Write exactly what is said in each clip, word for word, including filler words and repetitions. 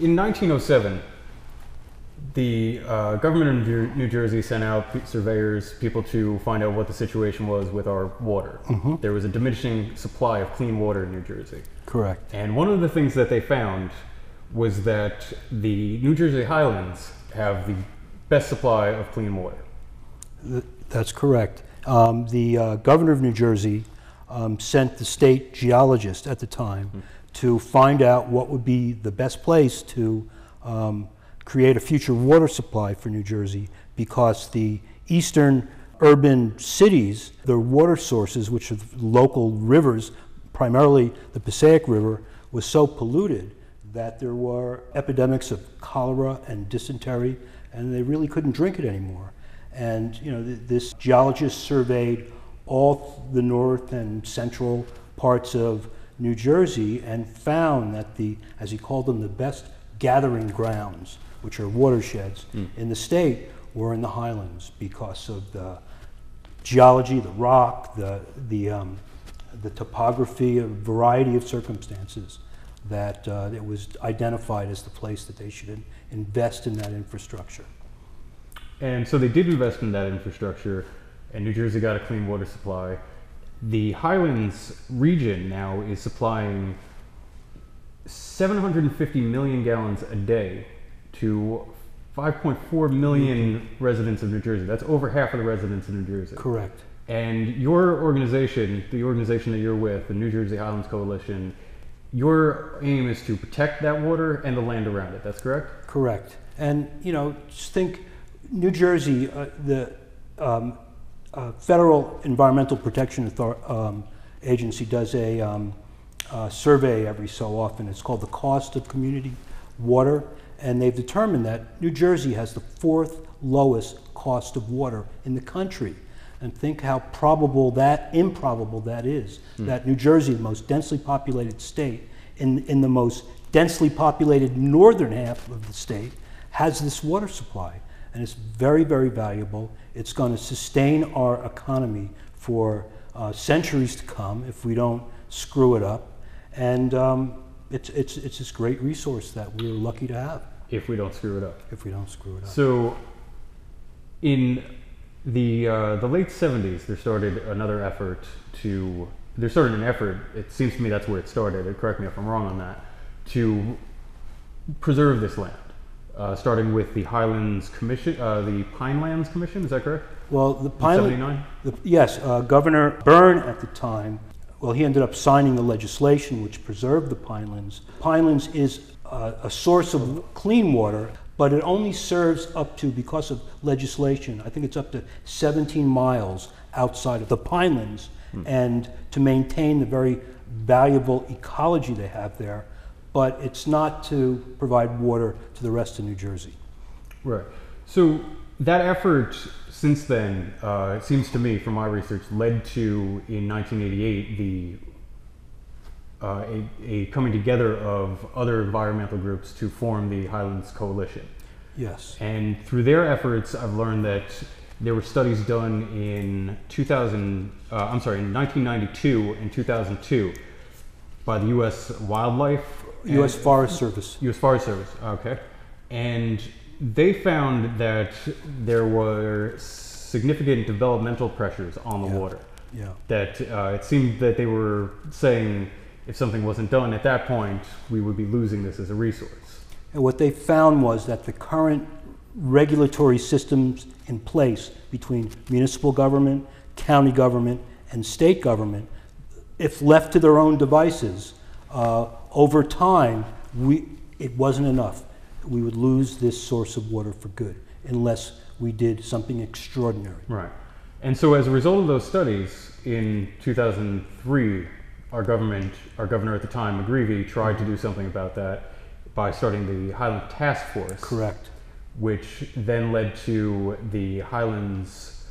In nineteen oh seven, the uh, government of New Jersey sent out surveyors, people to find out what the situation was with our water. Mm-hmm. There was a diminishing supply of clean water in New Jersey. Correct. And one of the things that they found was that the New Jersey Highlands have the best supply of clean water. That's correct. Um, the uh, governor of New Jersey um, sent the state geologist at the time mm-hmm. to find out what would be the best place to um, create a future water supply for New Jersey, because the eastern urban cities, their water sources, which are local rivers, primarily the Passaic River, was so polluted that there were epidemics of cholera and dysentery, and they really couldn't drink it anymore. And you know, th this geologist surveyed all the north and central parts of New Jersey and found that the, as he called them, the best gathering grounds, which are watersheds mm. in the state, were in the Highlands because of the geology, the rock, the, the, um, the topography, a variety of circumstances that uh, it was identified as the place that they should in invest in that infrastructure. And so they did invest in that infrastructure, and New Jersey got a clean water supply. The Highlands region now is supplying seven hundred fifty million gallons a day to five point four million residents of New Jersey. That's over half of the residents of New Jersey. Correct. And your organization, the organization that you're with, the New Jersey Highlands Coalition, your aim is to protect that water and the land around it. That's correct? Correct. And, you know, just think New Jersey, uh, the um, uh, Federal Environmental Protection Author um, Agency does a um, Uh, survey every so often. It's called the Cost of Community Water, and they've determined that New Jersey has the fourth lowest cost of water in the country. And think how probable that, improbable that is, mm. that New Jersey, the most densely populated state, in, in the most densely populated northern half of the state, has this water supply. And it's very, very valuable. It's going to sustain our economy for uh, centuries to come if we don't screw it up. And um, it's, it's, it's this great resource that we're lucky to have. If we don't screw it up. If we don't screw it up. So in the, uh, the late seventies, there started another effort to, there started an effort, it seems to me that's where it started, correct me if I'm wrong on that, to preserve this land, uh, starting with the Highlands Commission, uh, the Pinelands Commission, is that correct? Well, the Pinelands, yes, uh, Governor Byrne at the time, well, he ended up signing the legislation which preserved the Pinelands. Pinelands is a, a source of clean water, but it only serves up to, because of legislation, I think it's up to seventeen miles outside of the Pinelands, mm. and to maintain the very valuable ecology they have there, but it's not to provide water to the rest of New Jersey. Right. So that effort since then, uh, it seems to me, from my research, led to, in nineteen eighty-eight, the uh, a, a coming together of other environmental groups to form the Highlands Coalition. Yes. And through their efforts, I've learned that there were studies done in two thousand, uh, I'm sorry, in nineteen ninety-two and two thousand two by the U S Wildlife. U S Forest Service. U S Forest Service, okay. And they found that there were significant developmental pressures on the yeah. water. Yeah. That uh, it seemed that they were saying if something wasn't done at that point, we would be losing this as a resource. And what they found was that the current regulatory systems in place between municipal government, county government, and state government, if left to their own devices, uh, over time, we, it wasn't enough. We would lose this source of water for good unless we did something extraordinary. Right. And so as a result of those studies, in two thousand three, our government, our governor at the time, McGreevy, tried to do something about that by starting the Highland Task Force. Correct. Which then led to the Highlands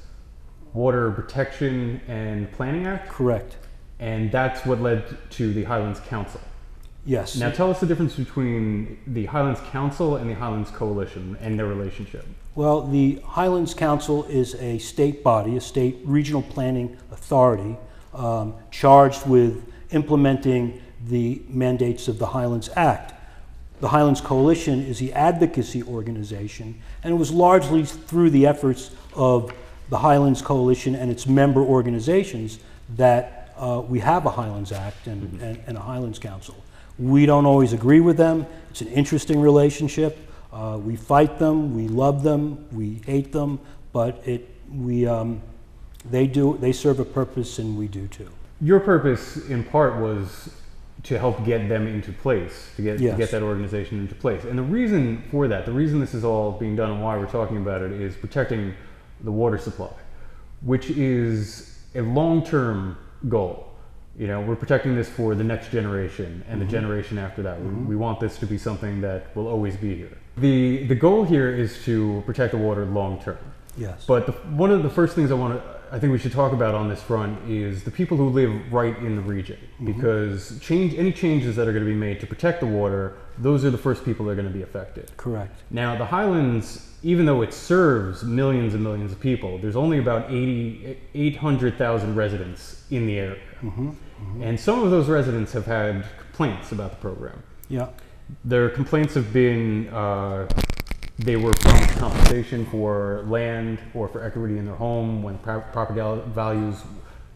Water Protection and Planning Act. Correct. And that's what led to the Highlands Council. Yes. Now tell us the difference between the Highlands Council and the Highlands Coalition and their relationship. Well, the Highlands Council is a state body, a state regional planning authority, um, charged with implementing the mandates of the Highlands Act. The Highlands Coalition is the advocacy organization, and it was largely through the efforts of the Highlands Coalition and its member organizations that uh, we have a Highlands Act and, mm-hmm. and, and a Highlands Council. We don't always agree with them. It's an interesting relationship. Uh, we fight them, we love them, we hate them, but it we um, they do they serve a purpose, and we do too. Your purpose, in part, was to help get them into place, to get, yes. to get that organization into place. And the reason for that, the reason this is all being done and why we're talking about it, is protecting the water supply, which is a long-term goal. You know, we're protecting this for the next generation and mm-hmm. the generation after that. Mm-hmm. we, we want this to be something that will always be here. The, the goal here is to protect the water long-term. Yes. But the, one of the first things I want to, I think we should talk about on this front is the people who live right in the region, mm-hmm. because change, any changes that are going to be made to protect the water, those are the first people that are going to be affected. Correct. Now the Highlands, even though it serves millions and millions of people, there's only about eight hundred thousand residents in the area. Mm-hmm. Mm-hmm. And some of those residents have had complaints about the program. Yeah. Their complaints have been, uh, they were promised compensation for land or for equity in their home when property values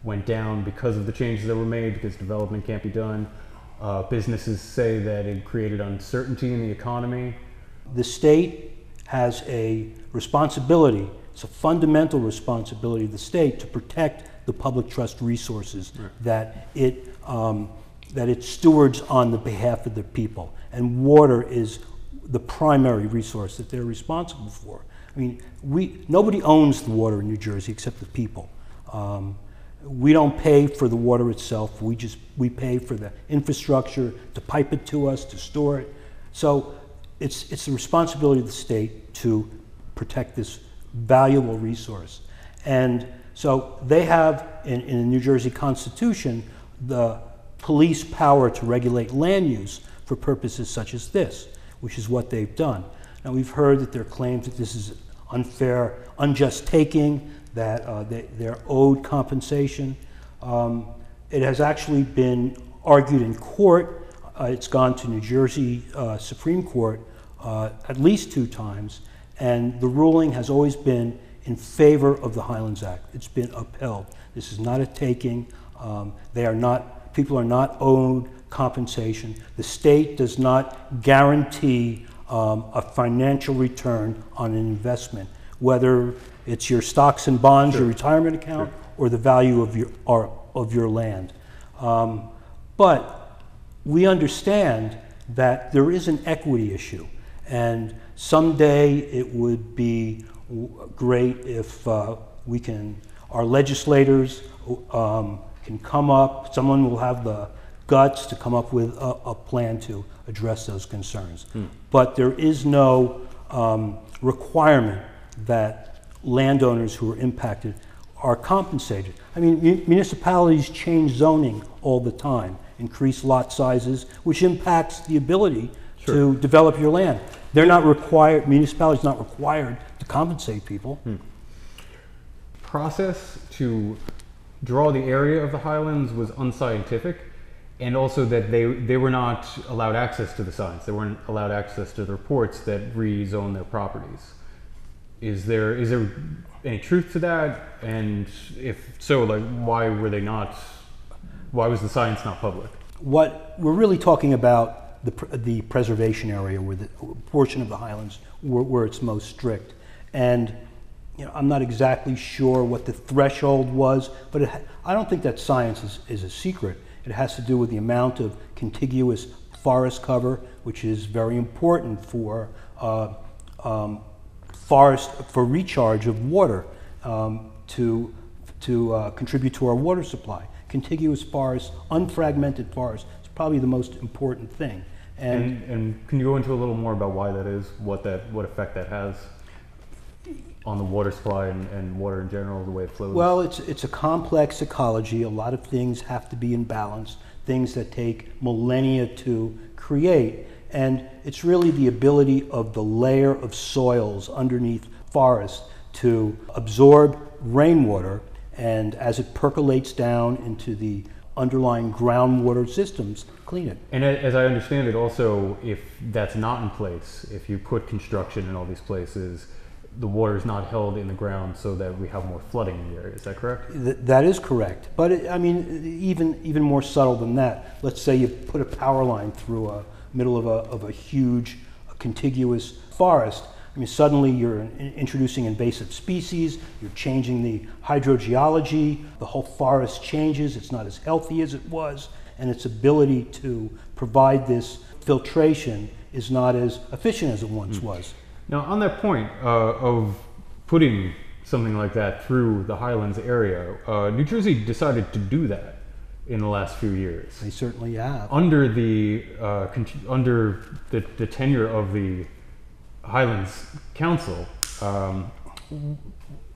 went down because of the changes that were made, because development can't be done. Uh, businesses say that it created uncertainty in the economy. The state has a responsibility, it's a fundamental responsibility of the state to protect the public trust resources right. that it um, that it stewards on the behalf of the people. And water is the primary resource that they're responsible for. I mean, we nobody owns the water in New Jersey except the people. Um, we don't pay for the water itself. We just we pay for the infrastructure to pipe it to us, to store it. So it's it's the responsibility of the state to protect this valuable resource. And so they have in, in the New Jersey Constitution the police power to regulate land use for purposes such as this, which is what they've done. Now we've heard that their claims that this is unfair, unjust taking, that uh, they, they're owed compensation. Um, it has actually been argued in court. Uh, it's gone to New Jersey uh, Supreme Court uh, at least two times, and the ruling has always been in favor of the Highlands Act. It's been upheld. This is not a taking. Um, they are not, people are not owed compensation. The state does not guarantee um, a financial return on an investment, whether it's your stocks and bonds, sure. your retirement account, sure. or the value of your or, of your land. Um, but we understand that there is an equity issue, and someday it would be great if uh, we can, our legislators um, can come up. Someone will have the guts to come up with a, a plan to address those concerns. Hmm. But there is no um, requirement that landowners who are impacted are compensated. I mean, mun- municipalities change zoning all the time, increase lot sizes, which impacts the ability sure. to develop your land. They're not required, municipalities not required to compensate people. Hmm. Process to draw the area of the Highlands was unscientific. And also that they, they were not allowed access to the science. They weren't allowed access to the reports that rezone their properties. Is there is there any truth to that? And if so, like why were they not, why was the science not public? What we're really talking about, the, the preservation area, where the portion of the Highlands where, where it's most strict. And you know, I'm not exactly sure what the threshold was, but it, I don't think that science is, is a secret. It has to do with the amount of contiguous forest cover, which is very important for uh, um, forest for recharge of water um, to to uh, contribute to our water supply. Contiguous forest, unfragmented forest, is probably the most important thing. And, and and can you go into a little more about why that is, what that what effect that has on the water supply and, and water in general, the way it flows? Well, it's it's a complex ecology. A lot of things have to be in balance, things that take millennia to create. And it's really the ability of the layer of soils underneath forest to absorb rainwater, and as it percolates down into the underlying groundwater systems clean it. And as I understand it also, if that's not in place, if you put construction in all these places, the water is not held in the ground so that we have more flooding in the area. Is that correct? Th that is correct. But it, I mean, even even more subtle than that. Let's say you put a power line through a middle of a of a huge a contiguous forest. I mean, suddenly you're in, introducing invasive species. You're changing the hydrogeology. The whole forest changes. It's not as healthy as it was, and its ability to provide this filtration is not as efficient as it once mm. was. Now, on that point uh, of putting something like that through the Highlands area, uh, New Jersey decided to do that in the last few years. They certainly have. Under the uh, under the, the tenure of the Highlands Council, um,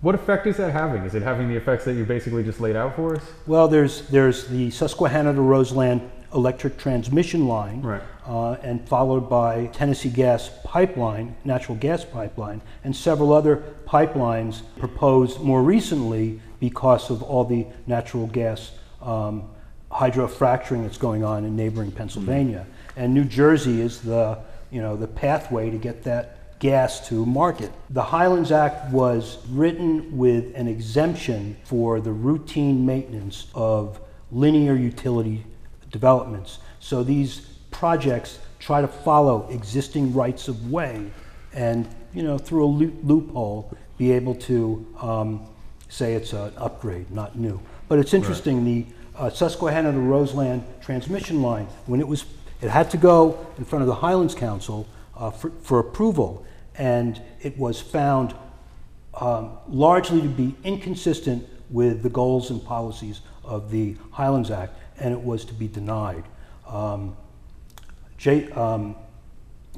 what effect is that having? Is it having the effects that you basically just laid out for us? Well, there's there's the Susquehanna to Roseland electric transmission line, right. uh, and followed by Tennessee Gas Pipeline, natural gas pipeline, and several other pipelines proposed more recently because of all the natural gas um, hydrofracturing that's going on in neighboring Pennsylvania. Mm-hmm. And New Jersey is the, you know, the pathway to get that gas to market. The Highlands Act was written with an exemption for the routine maintenance of linear utility developments. So these projects try to follow existing rights of way and, you know, through a loop loophole, be able to um, say it's an upgrade, not new. But it's interesting, right. the uh, Susquehanna to Roseland transmission line, when it was, it had to go in front of the Highlands Council uh, for, for approval, and it was found um, largely to be inconsistent with the goals and policies of the Highlands Act, and it was to be denied. Um, um,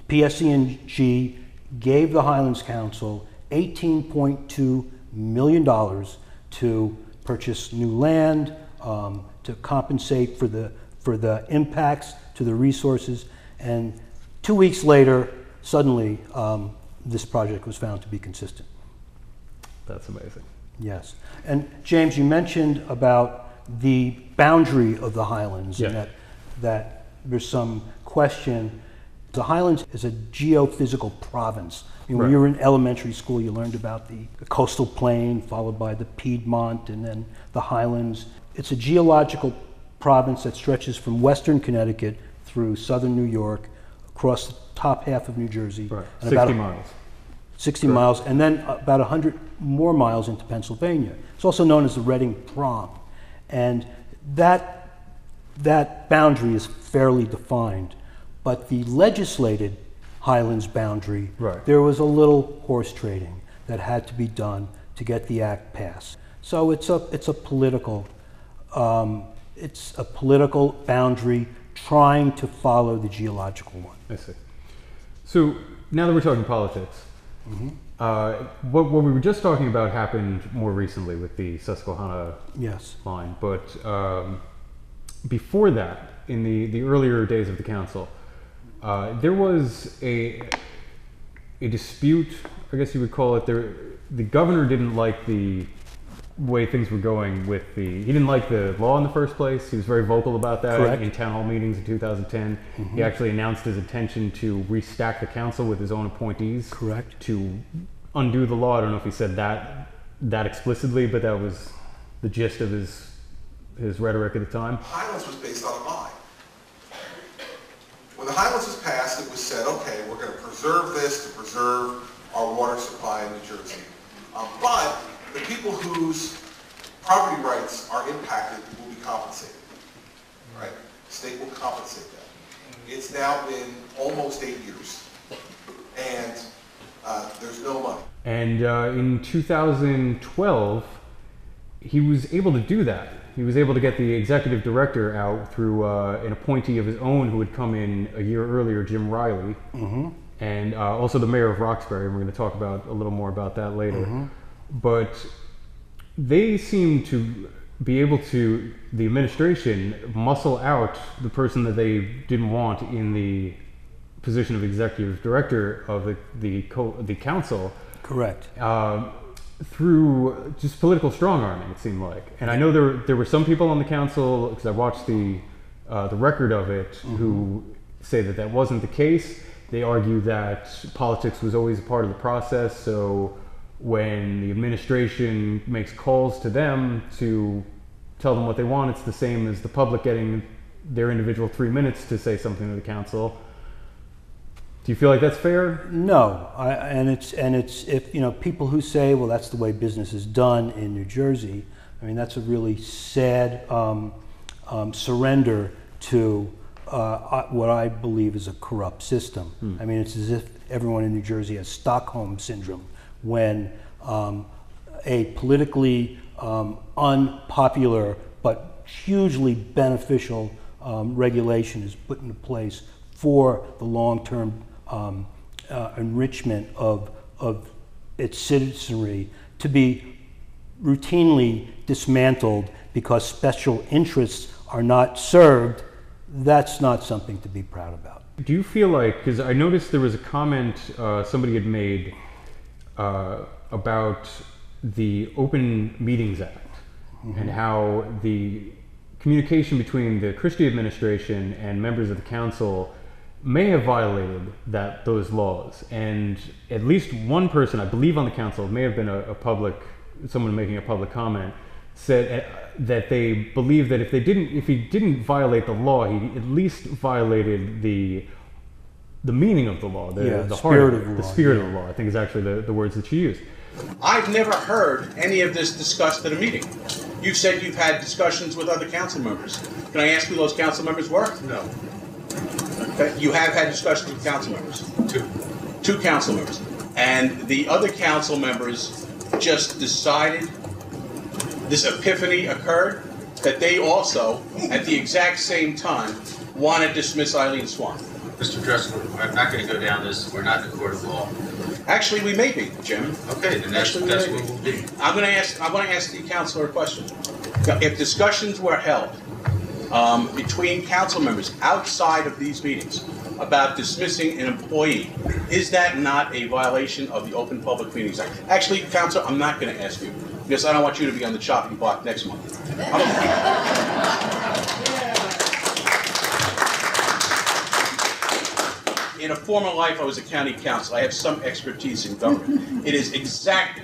P S E and G gave the Highlands Council eighteen point two million dollars to purchase new land, um, to compensate for the, for the impacts to the resources, and two weeks later, suddenly, um, this project was found to be consistent. That's amazing. Yes. And James, you mentioned about the boundary of the Highlands, yeah. and that, that there's some question. The Highlands is a geophysical province. I mean, right. When you were in elementary school, you learned about the coastal plain, followed by the Piedmont, and then the Highlands. It's a geological province that stretches from western Connecticut through southern New York, across the top half of New Jersey. Right. And sixty about miles. sixty right. miles, and then about one hundred more miles into Pennsylvania. It's also known as the Reading Prong. And that, that boundary is fairly defined. But the legislated Highlands boundary, right. there was a little horse trading that had to be done to get the act passed. So it's a, it's a political, um, it's a political boundary trying to follow the geological one. I see. So now that we're talking politics, mm-hmm. Uh, what, what we were just talking about happened more recently with the Susquehanna yes. line, but um, before that, in the, the earlier days of the council, uh, there was a, a dispute, I guess you would call it. There, the governor didn't like the way things were going with the, he didn't like the law in the first place. He was very vocal about that Correct. in town hall meetings in two thousand ten. Mm-hmm. He actually announced his intention to restack the council with his own appointees. Correct. To undo the law. I don't know if he said that that explicitly, but that was the gist of his his rhetoric at the time. Highlands was based on a lie. When the Highlands was passed, it was said, okay, we're going to preserve this to preserve our water supply in New Jersey. Um, but the people whose property rights are impacted will be compensated, right? The state will compensate that. It's now been almost eight years, and uh, there's no money. And uh, in two thousand twelve, he was able to do that. He was able to get the executive director out through uh, an appointee of his own who had come in a year earlier, Jim Rilee, mm-hmm. and uh, also the mayor of Roxbury, and we're going to talk about a little more about that later. Mm-hmm. But they seem to be able to, the administration, muscle out the person that they didn't want in the position of executive director of the the, co the council. Correct. Uh, through just political strong arming, it seemed like. And I know there there were some people on the council, because I watched the uh, the record of it, mm-hmm. who say that that wasn't the case. They argue that politics was always a part of the process. So when the administration makes calls to them to tell them what they want, it's the same as the public getting their individual three minutes to say something to the council. Do you feel like that's fair? No, I, and it's and it's if you know people who say, well, that's the way business is done in New Jersey. I mean, that's a really sad um, um, surrender to uh, what I believe is a corrupt system. Hmm. I mean, it's as if everyone in New Jersey has Stockholm syndrome when um, a politically um, unpopular but hugely beneficial um, regulation is put into place for the long-term um, uh, enrichment of, of its citizenry, to be routinely dismantled because special interests are not served. That's not something to be proud about. Do you feel like, because I noticed there was a comment uh, somebody had made uh, about the Open Meetings Act, mm-hmm. and how the communication between the Christie administration and members of the council may have violated that those laws, and at least one person, I believe on the council, may have been a, a public, someone making a public comment, said that they believe that if they didn't, if he didn't violate the law, he at least violated the the meaning of the law, the, yeah, the, the spirit of the law. The spirit yeah. of the law, I think, is actually the, the words that you used. I've never heard any of this discussed at a meeting. You've said you've had discussions with other council members. Can I ask who those council members were? No. You have had discussions with council members. Two. Two council members. And the other council members just decided, this epiphany occurred, that they also, at the exact same time, want to dismiss Eileen Swan. Mister Dresser, I'm not going to go down this. We're not in the court of law. Actually, we may be, Jim. Okay, then that's, Actually, that's what we'll do. I'm going to ask, I want to ask the councilor a question. If discussions were held Um, between council members outside of these meetings about dismissing an employee, is that not a violation of the Open Public Meetings Act? Actually, Councilor, I'm not going to ask you, because I don't want you to be on the chopping block next month. I'm a in a former life, I was a county council. I have some expertise in government. It is exactly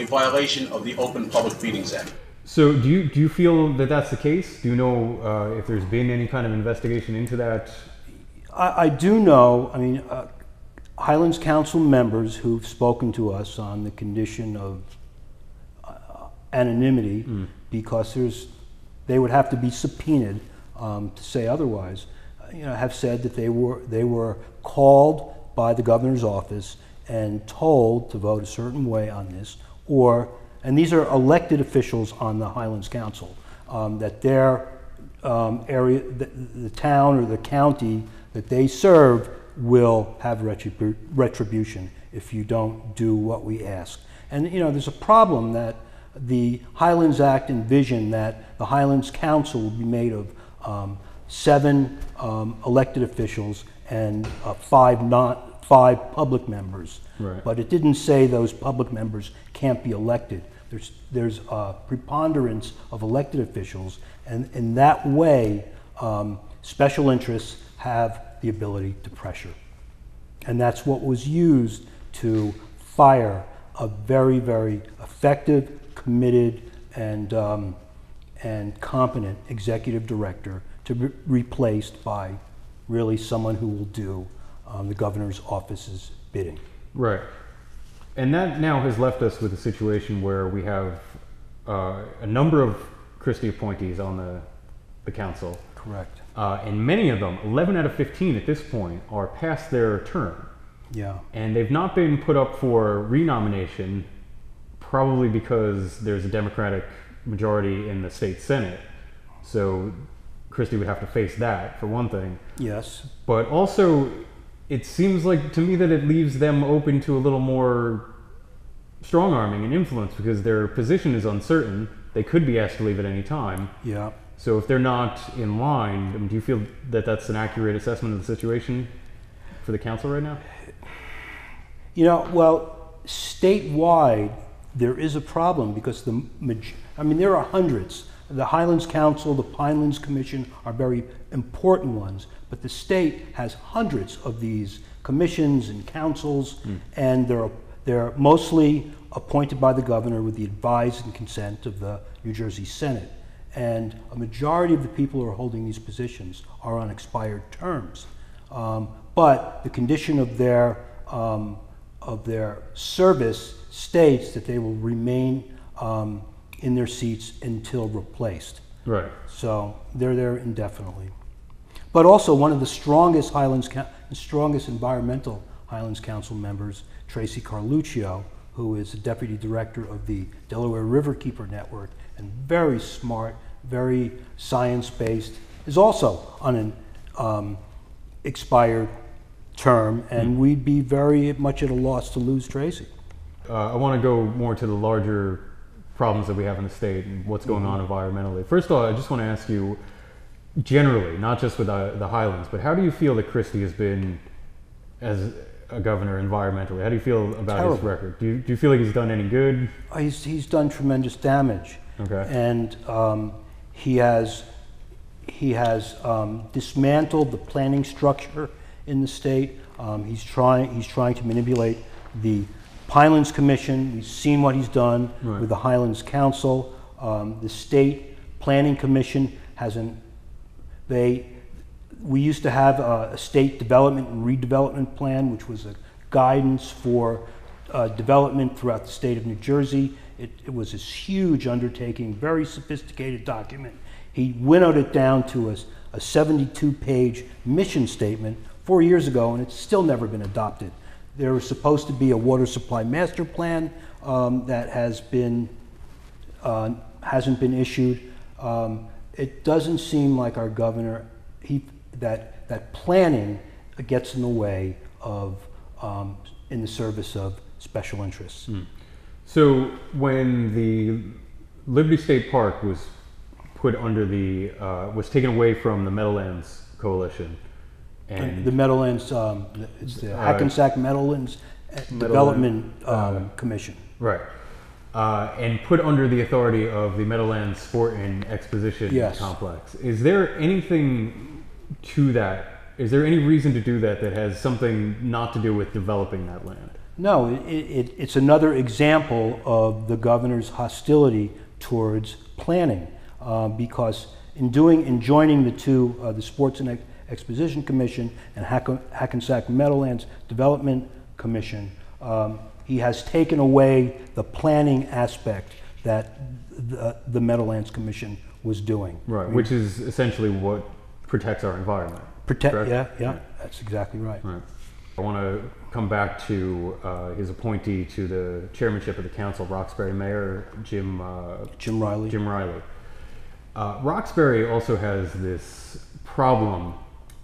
a violation of the Open Public Meetings Act. So do you do you feel that that's the case? Do you know uh, if there's been any kind of investigation into that? I, I do know. I mean, uh, Highlands Council members who've spoken to us on the condition of uh, anonymity, mm. because there's they would have to be subpoenaed um, to say otherwise. Uh, you know, have said that they were they were called by the governor's office and told to vote a certain way on this, or. And these are elected officials on the Highlands Council, um, that their um, area, the, the town or the county that they serve will have retribu- retribution if you don't do what we ask. And you know, there's a problem that the Highlands Act envisioned that the Highlands Council will be made of um, seven um, elected officials and uh, five non. Five public members, right. But it didn't say those public members can't be elected. There's there's a preponderance of elected officials, and in that way, um, special interests have the ability to pressure, and that's what was used to fire a very very effective, committed, and um, and competent executive director to be replaced by really someone who will do. Um, the governor's office's bidding. Right. And that now has left us with a situation where we have uh, a number of Christie appointees on the, the council. Correct. Uh, and many of them, eleven out of fifteen at this point, are past their term. Yeah. And they've not been put up for renomination, probably because there's a Democratic majority in the state Senate. So Christie would have to face that, for one thing. Yes. But also, it seems like to me that it leaves them open to a little more strong arming and influence, because their position is uncertain. They could be asked to leave at any time. Yeah. So if they're not in line, I mean, do you feel that that's an accurate assessment of the situation for the council right now? You know, well, statewide, there is a problem because the, I mean, there are hundreds. The Highlands Council, the Pinelands Commission are very important ones, but the state has hundreds of these commissions and councils, mm. and they're, they're mostly appointed by the governor with the advice and consent of the New Jersey Senate. And a majority of the people who are holding these positions are on expired terms. Um, but the condition of their, um, of their service states that they will remain um, in their seats until replaced. Right. So they're there indefinitely. But also one of the strongest Highlands, strongest environmental Highlands Council members, Tracy Carluccio, who is the deputy director of the Delaware Riverkeeper Network and very smart, very science-based, is also on an um, expired term, and mm-hmm. we'd be very much at a loss to lose Tracy. Uh, I want to go more to the larger problems that we have in the state and what's going mm-hmm. on environmentally. First of all, I just want to ask you, generally, not just with the, the Highlands, but how do you feel that Christie has been, as a governor, environmentally? How do you feel about Terrible. his record? Do you, do you feel like he's done any good? He's, he's done tremendous damage. Okay. And um, he has, he has um, dismantled the planning structure in the state. Um, he's, trying, he's trying to manipulate the Highlands Commission. We've seen what he's done right. with the Highlands Council. Um, the State Planning Commission hasn't, they, we used to have a, a state development and redevelopment plan, which was a guidance for uh, development throughout the state of New Jersey. It, it was this huge undertaking, very sophisticated document. He winnowed it down to a, a seventy-two page mission statement four years ago, and it's still never been adopted. There was supposed to be a water supply master plan um, that has been, uh, hasn't been issued. Um, it doesn't seem like our governor, he, that, that planning gets in the way of, um, in the service of special interests. Mm. So when the Liberty State Park was put under the, uh, was taken away from the Meadowlands Coalition, and the Meadowlands, um, it's the uh, Hackensack Meadowlands, Meadowlands Development uh, um, Commission. Right. Uh, and put under the authority of the Meadowlands Sport and Exposition yes. Complex. Is there anything to that? Is there any reason to do that that has something not to do with developing that land? No, it, it, it's another example of the governor's hostility towards planning, uh, because in doing, in joining the two, uh, the Sports and Exposition Exposition Commission and Hackensack Meadowlands Development Commission, um, he has taken away the planning aspect that the, the Meadowlands Commission was doing. Right, I mean, which is essentially what protects our environment. Protect, yeah, yeah, yeah, that's exactly right. right. I want to come back to uh, his appointee to the chairmanship of the council, Roxbury Mayor Jim uh, Jim Rilee. Jim Rilee. Uh, Roxbury also has this problem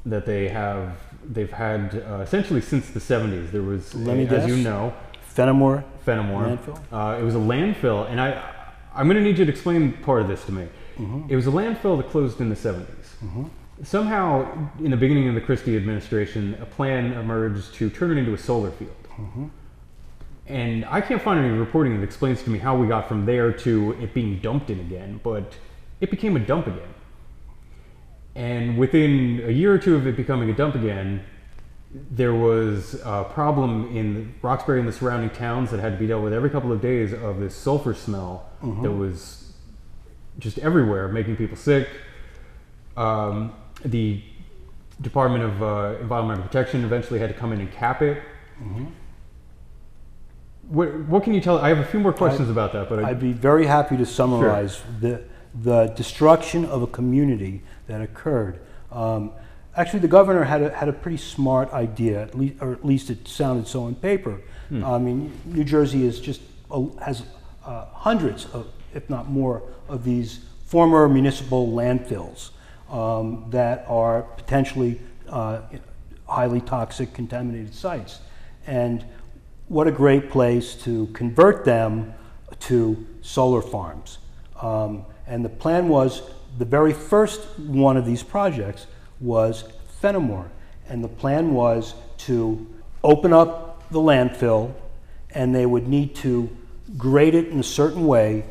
that they have, they've had uh, essentially since the seventies. There was, Let me a, guess, as you know, Fenimore. Fenimore. Landfill. Uh, it was a landfill, and I, I'm going to need you to explain part of this to me. Mm-hmm. It was a landfill that closed in the seventies. Mm-hmm. Somehow, in the beginning of the Christie administration, a plan emerged to turn it into a solar field. Mm-hmm. And I can't find any reporting that explains to me how we got from there to it being dumped in again, but it became a dump again. And within a year or two of it becoming a dump again, there was a problem in Roxbury and the surrounding towns that had to be dealt with every couple of days of this sulfur smell mm-hmm. that was just everywhere, making people sick. Um, the Department of uh, Environmental Protection eventually had to come in and cap it. Mm-hmm. What, what can you tell? I have a few more questions I, about that, but I'd, I'd be very happy to summarize sure. the the destruction of a community that occurred. Um, actually, the governor had a, had a pretty smart idea, at least, or at least it sounded so on paper. Hmm. I mean, New Jersey is just uh, has uh, hundreds of, if not more, of these former municipal landfills um, that are potentially uh, highly toxic, contaminated sites. And what a great place to convert them to solar farms. Um, and the plan was, the very first one of these projects was Fenimore, and the plan was to open up the landfill, and they would need to grade it in a certain way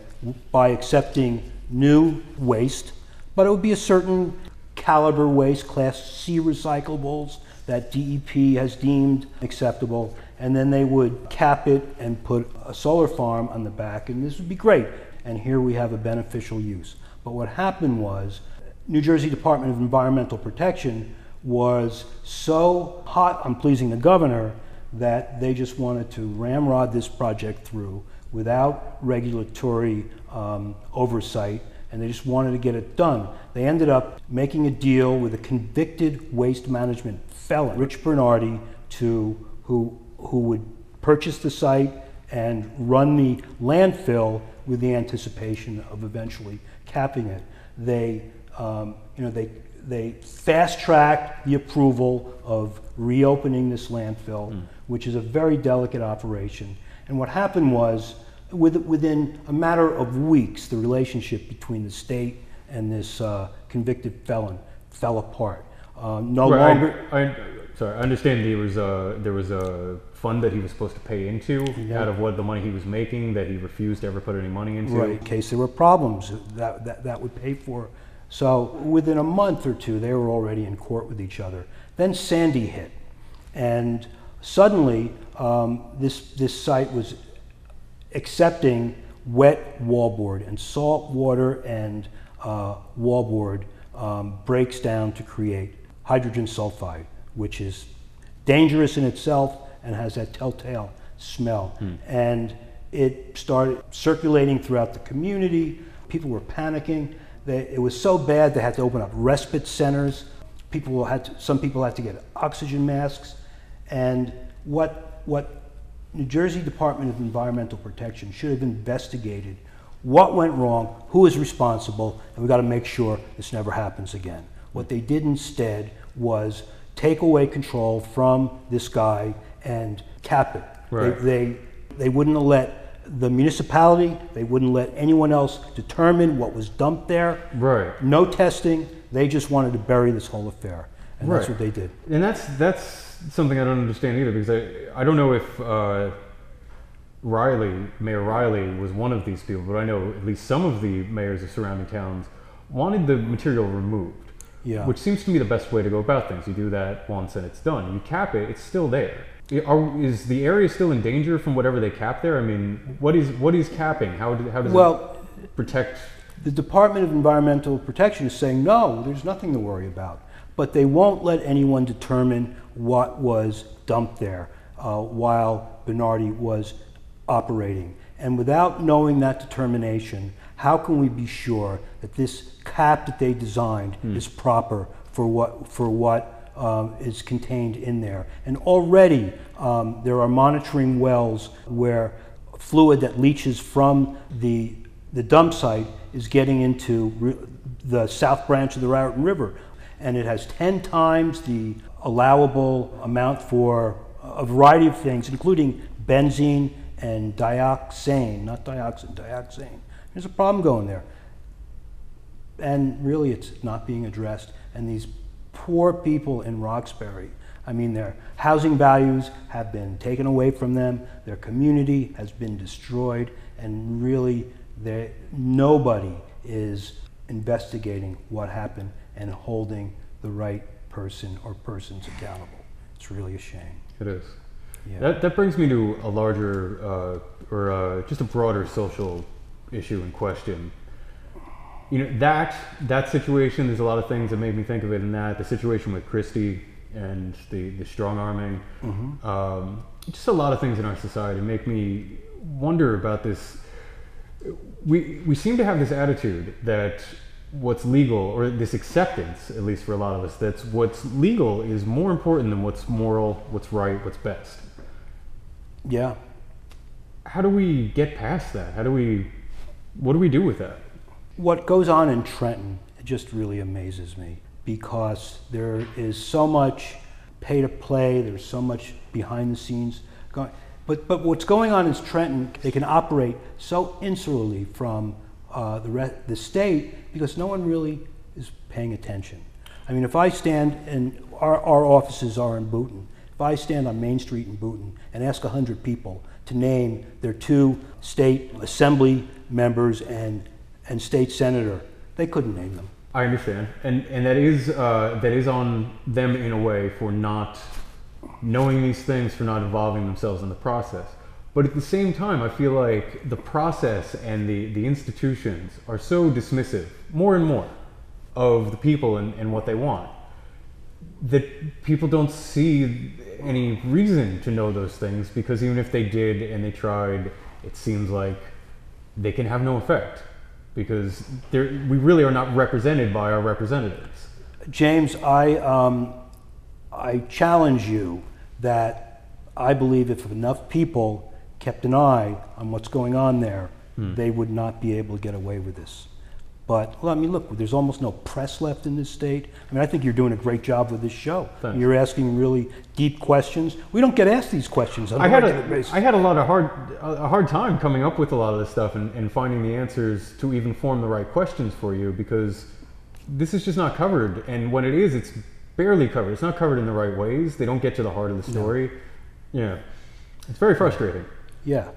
by accepting new waste, but it would be a certain caliber waste, class C recyclables that D E P has deemed acceptable, and then they would cap it and put a solar farm on the back, and this would be great. And here we have a beneficial use. But what happened was, New Jersey Department of Environmental Protection was so hot on pleasing the governor that they just wanted to ramrod this project through without regulatory um, oversight, and they just wanted to get it done. They ended up making a deal with a convicted waste management felon, Rich Bernardi, to, who, who would purchase the site and run the landfill with the anticipation of eventually capping it. They, um, you know, they, they fast-tracked the approval of reopening this landfill, mm. which is a very delicate operation. And what happened was, with, within a matter of weeks, the relationship between the state and this uh, convicted felon fell apart. Uh, no right, longer. I, I, sorry, I understand there was a there was a fund that he was supposed to pay into yeah. out of what the money he was making that he refused to ever put any money into. Right, in case there were problems that that, that would pay for. So within a month or two, they were already in court with each other. Then Sandy hit, and suddenly um, this this site was accepting wet wallboard, and salt water and uh, wallboard um, breaks down to create hydrogen sulfide, which is dangerous in itself and has that telltale smell. Hmm. And it started circulating throughout the community. People were panicking. They, it was so bad they had to open up respite centers. People had to, some people had to get oxygen masks. And what, what New Jersey Department of Environmental Protection should have investigated what went wrong, who is responsible, and we've got to make sure this never happens again. What they did instead was take away control from this guy and cap it. Right. They, they, they wouldn't let the municipality, they wouldn't let anyone else determine what was dumped there. Right. No testing. They just wanted to bury this whole affair. And right. that's what they did. And that's, that's something I don't understand either, because I, I don't know if uh, Rilee, Mayor Rilee, was one of these people, but I know at least some of the mayors of surrounding towns wanted the material removed. Yeah. Which seems to me the best way to go about things. You do that once and it's done. You cap it, it's still there. Are, is the area still in danger from whatever they cap there? I mean, what is what is capping? How, do, how does well, it protect? The Department of Environmental Protection is saying, no, there's nothing to worry about. But they won't let anyone determine what was dumped there uh, while Bernardi was operating. And without knowing that determination, how can we be sure that this cap that they designed hmm. is proper for what for what um, is contained in there? And already um, there are monitoring wells where fluid that leaches from the the dump site is getting into the South Branch of the Raritan River, and it has ten times the allowable amount for a variety of things, including benzene and dioxane, not dioxin, dioxane. There's a problem going there. And really it's not being addressed. And these poor people in Roxbury, I mean, their housing values have been taken away from them, their community has been destroyed, and really nobody is investigating what happened and holding the right person or persons accountable. It's really a shame. It is. Yeah. That, that brings me to a larger, uh, or uh, just a broader social issue in question. You know, that that situation, there's a lot of things that made me think of it in that, the situation with Christie and the, the strong arming, mm-hmm. um, just a lot of things in our society make me wonder about this. We, we seem to have this attitude that what's legal, or this acceptance, at least for a lot of us, that's what's legal is more important than what's moral, what's right, what's best. Yeah. How do we get past that? How do we, what do we do with that? What goes on in Trenton just really amazes me, because there is so much pay to play, there's so much behind the scenes going, but but what's going on in Trenton, they can operate so insularly from uh, the re the state, because no one really is paying attention. I mean, if I stand, and our, our offices are in Boonton, If I stand on Main Street in Boonton and ask one hundred people to name their two state assembly members and, and state senator, they couldn't name them. I understand, and and that is uh, that is on them in a way for not knowing these things, for not involving themselves in the process. But at the same time, I feel like the process and the, the institutions are so dismissive, more and more, of the people and, and what they want, that people don't see any reason to know those things, because even if they did and they tried, it seems like they can have no effect, because we really are not represented by our representatives. James, I, um, I challenge you that I believe if enough people kept an eye on what's going on there, hmm. they would not be able to get away with this. But, well, I mean, look, there's almost no press left in this state. I mean, I think you're doing a great job with this show. Thanks. You're asking really deep questions. We don't get asked these questions on a regular basis. I had a lot of hard, a hard time coming up with a lot of this stuff and, and finding the answers to even form the right questions for you, because this is just not covered. And when it is, it's barely covered. It's not covered in the right ways. They don't get to the heart of the story. No. Yeah. It's very frustrating. Yeah.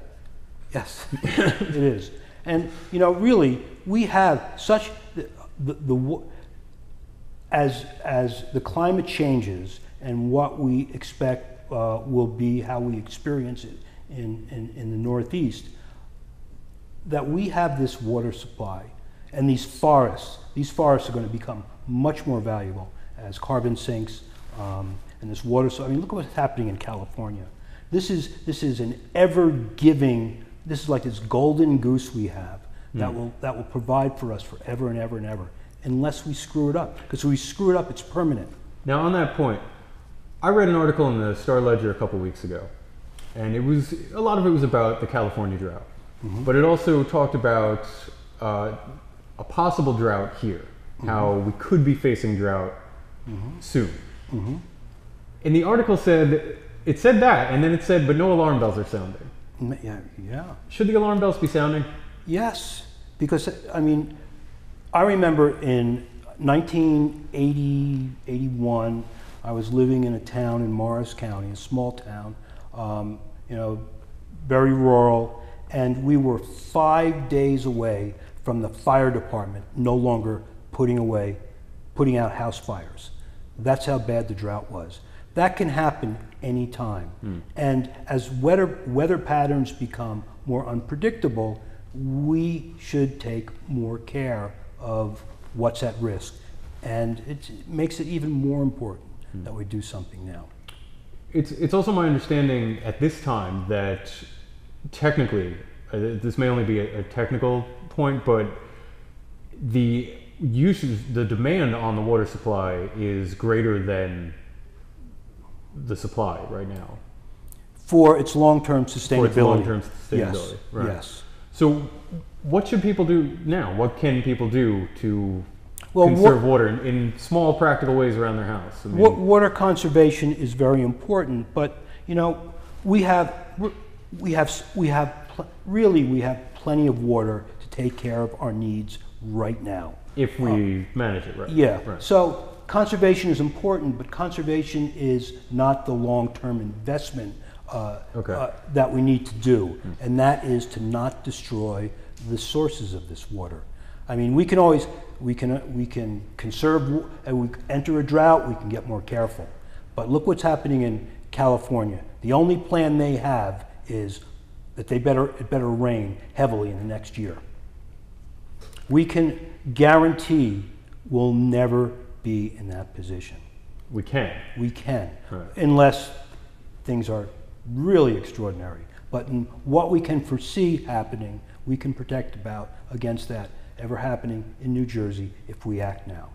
Yes, it is. And, you know, really, we have such, the, the, the, as, as the climate changes and what we expect uh, will be how we experience it in, in, in the Northeast, that we have this water supply and these forests. These forests are going to become much more valuable as carbon sinks um, and this water. So, I mean, look at what's happening in California. This is, this is an ever-giving. This is like this golden goose we have that mm. will that will provide for us forever and ever and ever, unless we screw it up. Because if we screw it up, it's permanent. Now, on that point, I read an article in the Star Ledger a couple weeks ago, and it was a lot of it was about the California drought, mm-hmm. but it also talked about uh, a possible drought here, mm-hmm. how we could be facing drought mm-hmm. soon. Mm-hmm. And the article said it said that, and then it said, but no alarm bells are sounding. Yeah, yeah. Should the alarm bells be sounding? Yes, because, I mean, I remember in nineteen eighty, eighty-one, I was living in a town in Morris County, a small town, um, you know, very rural, and we were five days away from the fire department no longer putting away, putting out house fires. That's how bad the drought was. That can happen anytime. Mm. And as weather, weather patterns become more unpredictable, we should take more care of what's at risk. And it's, it makes it even more important mm. that we do something now. It's, it's also my understanding at this time that technically, uh, this may only be a, a technical point, but the usage, the demand on the water supply is greater than the supply right now for its long-term sustainability. For its long-term sustainability. Yes. Right. Yes. So, what should people do now? What can people do to well, conserve wa water in, in small, practical ways around their house? I mean, wa water conservation is very important, but you know, we have, we have, we have really, we have plenty of water to take care of our needs right now if we um, manage it right. Yeah. Right. So. Conservation is important, but conservation is not the long-term investment uh, okay. uh, that we need to do, mm. and that is to not destroy the sources of this water. I mean, we can always, we can, we can conserve, and we enter a drought, we can get more careful. But look what's happening in California. The only plan they have is that they better, it better rain heavily in the next year. We can guarantee we'll never be in that position. We can. We can, right. Unless things are really extraordinary. But in what we can foresee happening, we can protect about against that ever happening in New Jersey if we act now.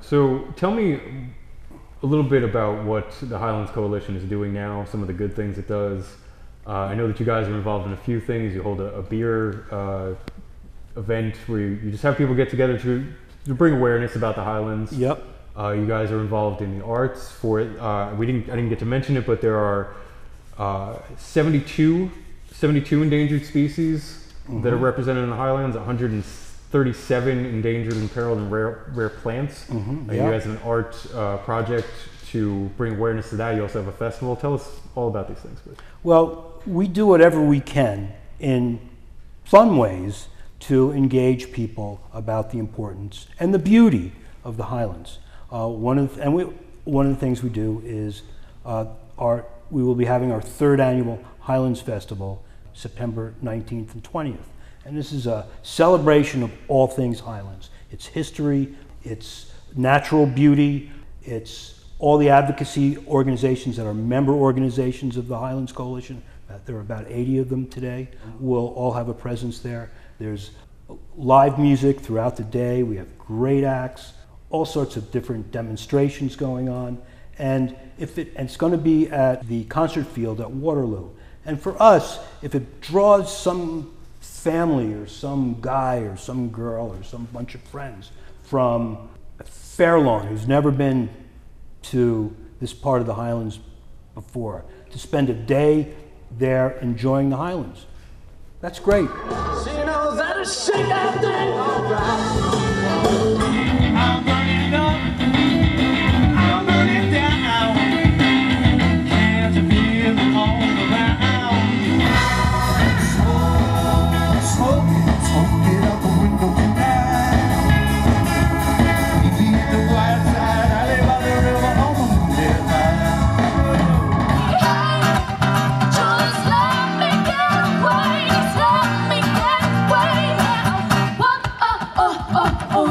So tell me a little bit about what the Highlands Coalition is doing now, some of the good things it does. Uh, I know that you guys are involved in a few things. You hold a, a beer uh, event where you, you just have people get together to to bring awareness about the Highlands. Yep. Uh, you guys are involved in the arts for it. Uh, we didn't, I didn't get to mention it, but there are uh, seventy-two endangered species mm-hmm. that are represented in the Highlands, one hundred thirty-seven endangered, imperiled, and rare, rare plants. Mm-hmm. uh, yep. You guys have an art uh, project to bring awareness to that. You also have a festival. Tell us all about these things, please. Well, we do whatever we can in fun ways to engage people about the importance and the beauty of the Highlands. Uh, one of and we one of the things we do is uh, our we will be having our third annual Highlands Festival, September nineteenth and twentieth. And this is a celebration of all things Highlands. It's history, it's natural beauty, it's all the advocacy organizations that are member organizations of the Highlands Coalition. Uh, there are about eighty of them today. We'll all have a presence there. There's live music throughout the day. We have great acts, all sorts of different demonstrations going on. And if it, and it's going to be at the concert field at Waterloo. And for us, if it draws some family or some guy or some girl or some bunch of friends from Fairlawn, who's never been to this part of the Highlands before, to spend a day there enjoying the Highlands, that's great. So you know that is shit after all right. I'm burning up. I'm burning down. Can't you feel the all around? Smoke, smoke it out the window tonight. You leave the white side, I live by the river on their mind. Just let me get away, just let me get away now. What, oh, oh, oh, oh.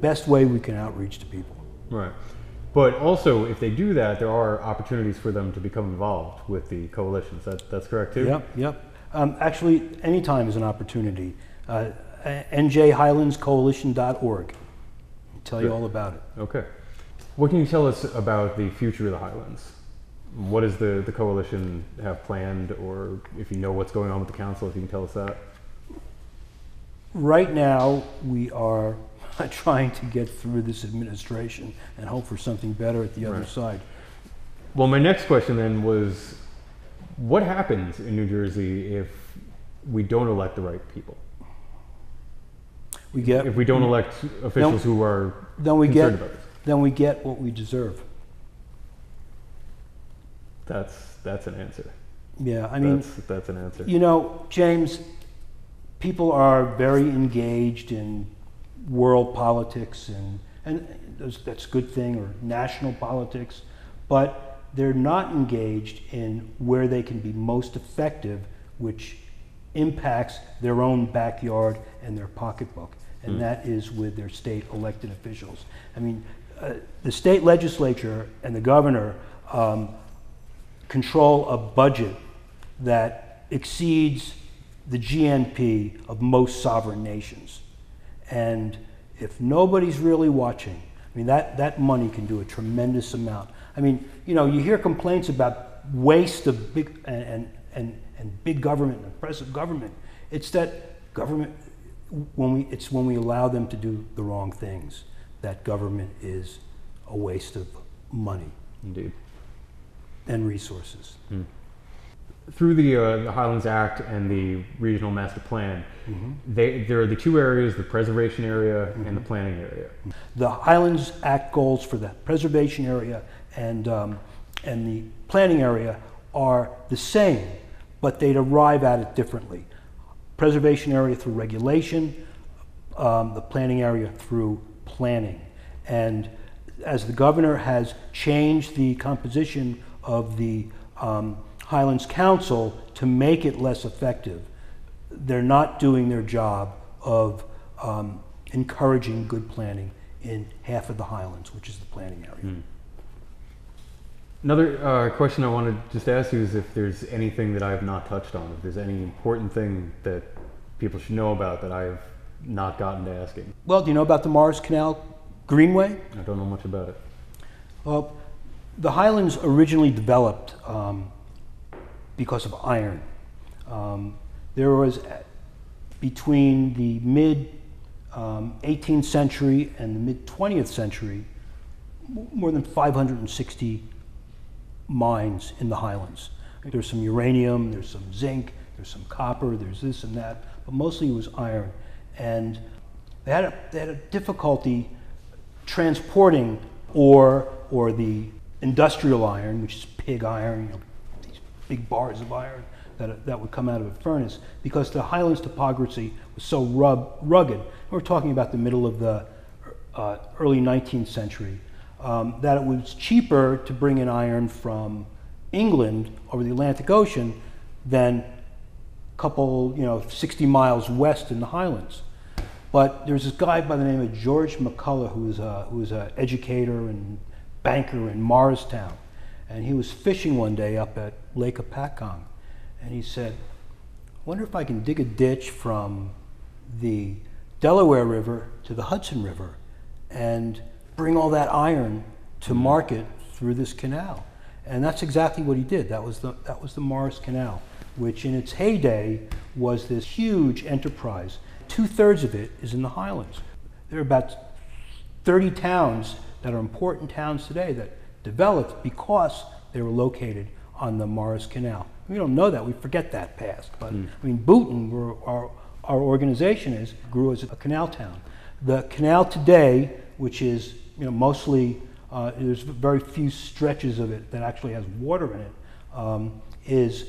Best way we can outreach to people. Right. But also, if they do that, there are opportunities for them to become involved with the coalitions. That, that's correct, too? Yep, yep. Um, actually, any time is an opportunity. Uh, N J Highlands Coalition dot org. I'll tell Good. you all about it. Okay. What can you tell us about the future of the Highlands? What does the, the coalition have planned, or if you know what's going on with the council, if you can tell us that? Right now, we are trying to get through this administration and hope for something better at the other right. side. Well, my next question then was, what happens in New Jersey if we don't elect the right people? We get if we don't elect officials then, who are then we concerned get about this. Then we get what we deserve. That's that's an answer. Yeah, I mean that's, that's an answer. You know, James, people are very engaged in world politics, and and that's a good thing, or national politics, but they're not engaged in where they can be most effective, which impacts their own backyard and their pocketbook, and mm. that is with their state elected officials. I mean, uh, the state legislature and the governor um, control a budget that exceeds the G N P of most sovereign nations. And if nobody's really watching, I mean, that, that money can do a tremendous amount. I mean, you know, you hear complaints about waste of big, and, and, and big government and oppressive government. It's that government, when we, it's when we allow them to do the wrong things, that government is a waste of money. Indeed. And resources. Mm. Through the, uh, the Highlands Act and the Regional Master Plan, mm-hmm. they, there are the two areas, the preservation area mm-hmm. and the planning area. The Highlands Act goals for the preservation area and, um, and the planning area are the same, but they'd arrive at it differently. Preservation area through regulation, um, the planning area through planning. And as the governor has changed the composition of the um, Highlands Council to make it less effective, they're not doing their job of um, encouraging good planning in half of the Highlands, which is the planning area. Mm. Another uh, question I wanted to just ask you is if there's anything that I've not touched on, if there's any important thing that people should know about that I've not gotten to asking. Well, do you know about the Morris Canal Greenway? I don't know much about it. Well, the Highlands originally developed um, because of iron. Um, there was, between the mid-eighteenth century and the mid-twentieth century, more than five hundred sixty mines in the Highlands. There's some uranium, there's some zinc, there's some copper, there's this and that, but mostly it was iron. And they had a, they had a difficulty transporting ore or the industrial iron, which is pig iron, you know, these big bars of iron that, that would come out of a furnace, because the Highlands topography was so rub, rugged. We're talking about the middle of the uh, early nineteenth century, um, that it was cheaper to bring in iron from England over the Atlantic Ocean than couple, you know, sixty miles west in the Highlands. But there's this guy by the name of George McCullough, who was a, who was an educator and banker in Morristown. And he was fishing one day up at Lake Opatcong. And he said, I wonder if I can dig a ditch from the Delaware River to the Hudson River and bring all that iron to market through this canal. And that's exactly what he did. That was the, that was the Morris Canal, which in its heyday was this huge enterprise. Two-thirds of it is in the Highlands. There are about thirty towns that are important towns today that developed because they were located on the Morris Canal. We don't know that, we forget that past, but mm. I mean, Boonton, where our, our organization is, grew as a canal town. The canal today, which is, you know, mostly, uh, there's very few stretches of it that actually has water in it, um, is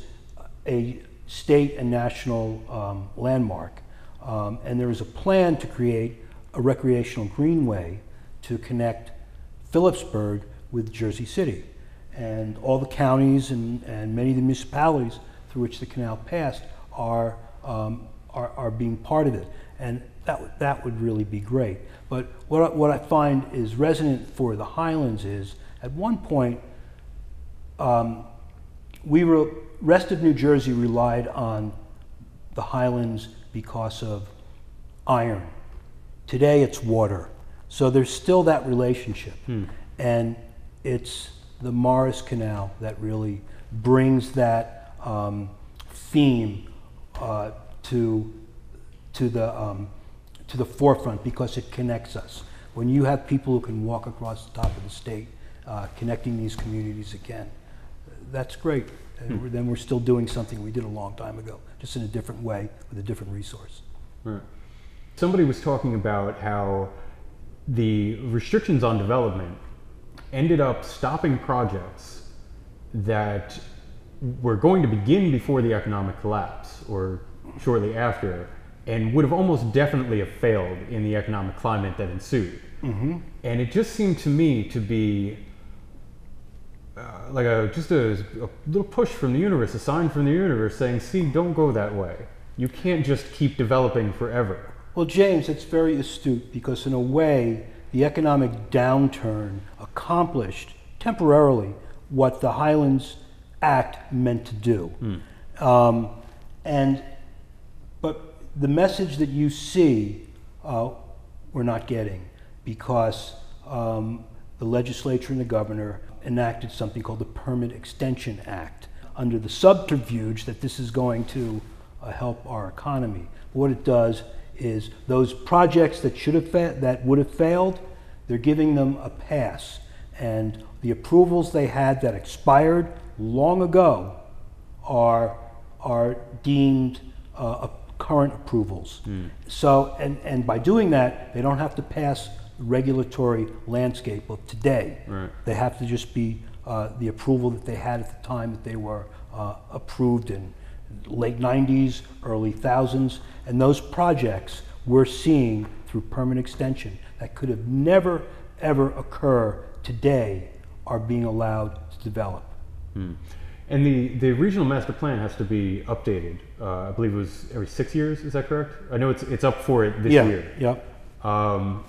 a state and national um, landmark, um, and there is a plan to create a recreational greenway to connect Phillipsburg with Jersey City, and all the counties and, and many of the municipalities through which the canal passed are, um, are, are being part of it, and that, that would really be great. But what I, what I find is resonant for the Highlands is, at one point, um, we were rest of New Jersey relied on the Highlands because of iron. Today it's water. So there's still that relationship. Hmm. And it's the Morris Canal that really brings that um, theme uh, to, to, the, um, to the forefront, because it connects us. When you have people who can walk across the top of the state, uh, connecting these communities again, that's great. And then we're still doing something we did a long time ago, just in a different way, with a different resource. Right. Somebody was talking about how the restrictions on development ended up stopping projects that were going to begin before the economic collapse or shortly after, and would have almost definitely have failed in the economic climate that ensued. Mm-hmm. And it just seemed to me to be Uh, like a, just a, a little push from the universe, a sign from the universe saying, see, don't go that way. You can't just keep developing forever. Well, James, that's very astute, because in a way, the economic downturn accomplished temporarily what the Highlands Act meant to do. Mm. Um, and, but the message that you see, uh, we're not getting, because um, the legislature and the governor enacted something called the Permit Extension Act, under the subterfuge that this is going to uh, help our economy. What it does is those projects that should have fa that would have failed, they're giving them a pass, and the approvals they had that expired long ago are are deemed uh, current approvals. Mm. So, and and by doing that, they don't have to pass regulatory landscape of today. Right. They have to just be uh, the approval that they had at the time that they were uh, approved in late nineties, early thousands, and those projects we're seeing through permit extension that could have never ever occur today are being allowed to develop. Hmm. And the, the regional master plan has to be updated. Uh, I believe it was every six years, is that correct? I know it's it's up for it this yeah, year. Yeah, um,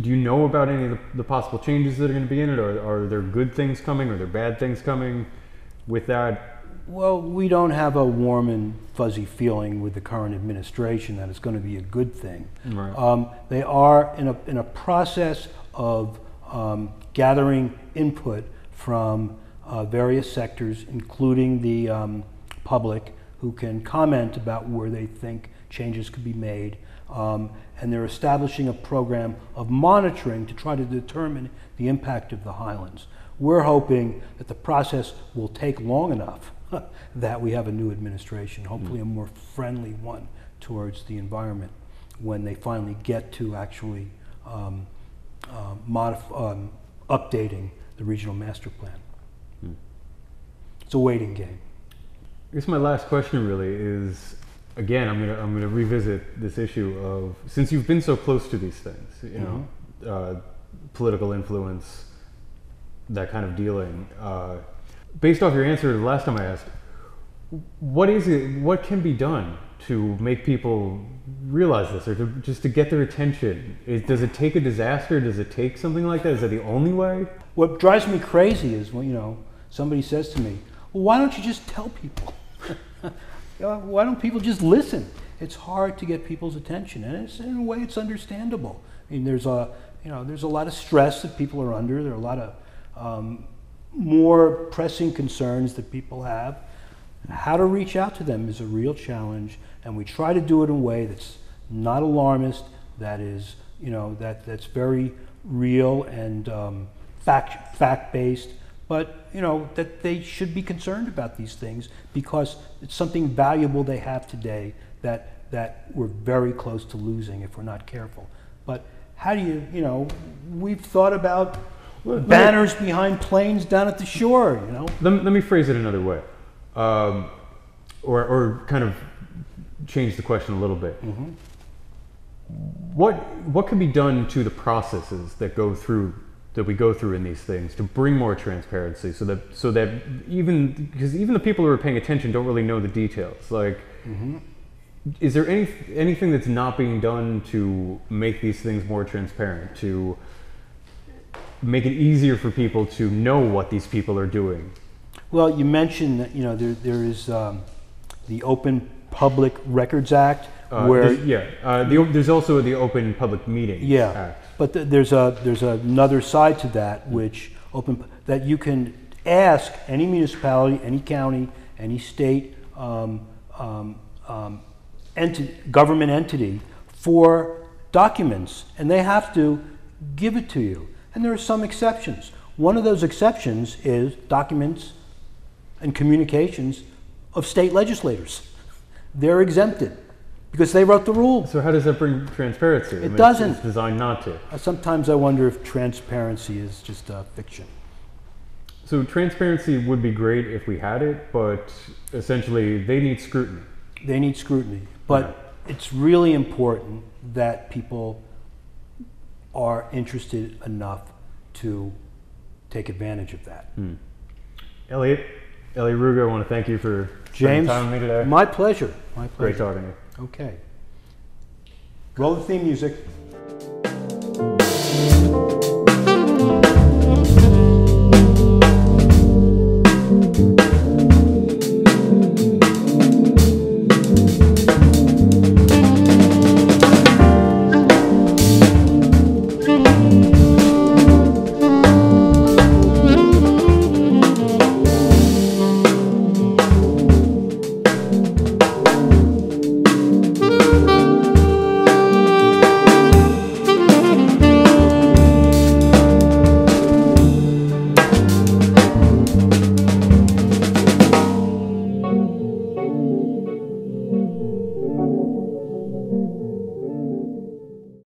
do you know about any of the, the possible changes that are gonna be in it? Or are there good things coming? Are there bad things coming with that? Well, we don't have a warm and fuzzy feeling with the current administration that it's gonna be a good thing. Right. Um, they are in a, in a process of um, gathering input from Uh, various sectors, including the um, public, who can comment about where they think changes could be made. Um, and they're establishing a program of monitoring to try to determine the impact of the Highlands. We're hoping that the process will take long enough that we have a new administration, hopefully mm. a more friendly one towards the environment, when they finally get to actually um, uh, modif- um, updating the regional master plan. It's a waiting game. I guess my last question really is, again, I'm gonna I'm gonna revisit this issue of, since you've been so close to these things, you mm-hmm. know, uh, political influence, that kind of dealing. Uh, based off your answer to the last time I asked, what is it? What can be done to make people realize this, or to, just to get their attention? Is, does it take a disaster? Does it take something like that? Is that the only way? What drives me crazy is when you know somebody says to me, well, why don't you just tell people? Why don't people just listen? It's hard to get people's attention, and it's, in a way, it's understandable. I mean, there's a you know there's a lot of stress that people are under. There are a lot of um, more pressing concerns that people have. How to reach out to them is a real challenge, and we try to do it in a way that's not alarmist. That is, you know, that that's very real and um, fact fact based. But you know that they should be concerned about these things, because it's something valuable they have today that that we're very close to losing if we're not careful. But how do you you know we've thought about let, banners let me, behind planes down at the shore, you know let, let me phrase it another way, um, or or kind of change the question a little bit. Mm-hmm. What what can be done to the processes that go through that we go through in these things to bring more transparency, so that so that even because even the people who are paying attention don't really know the details. Like, mm-hmm. is there any anything that's not being done to make these things more transparent, to make it easier for people to know what these people are doing? Well, you mentioned that you know there there is um, the Open Public Records Act, uh, where there's, yeah, uh, the, there's also the Open Public Meetings yeah. Act. But th there's a there's another side to that, which open that you can ask any municipality, any county, any state um, um, um, enti- government entity for documents, and they have to give it to you. And there are some exceptions. One of those exceptions is documents and communications of state legislators. They're exempted, because they wrote the rule. So how does that bring transparency? It I mean, doesn't. It's designed not to. Sometimes I wonder if transparency is just uh, fiction. So transparency would be great if we had it, but essentially they need scrutiny. They need scrutiny. But yeah. It's really important that people are interested enough to take advantage of that. Hmm. Elliot, Elliot Ruger, I want to thank you for James, spending time with me today. My pleasure. My pleasure. Great talking to you. Okay. Roll the theme music.